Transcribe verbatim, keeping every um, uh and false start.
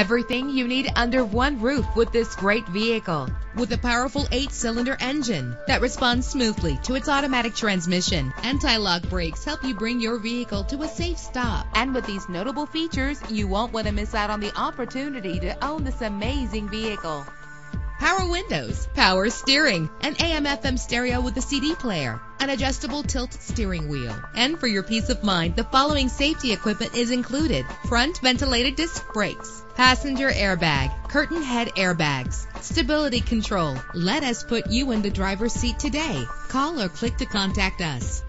Everything you need under one roof with this great vehicle. With a powerful eight-cylinder engine that responds smoothly to its automatic transmission, anti-lock brakes help you bring your vehicle to a safe stop. And with these notable features, you won't want to miss out on the opportunity to own this amazing vehicle. Power windows, power steering, an A M F M stereo with a C D player, an adjustable tilt steering wheel. And for your peace of mind, the following safety equipment is included: front ventilated disc brakes, passenger airbag, curtain head airbags, stability control. Let us put you in the driver's seat today. Call or click to contact us.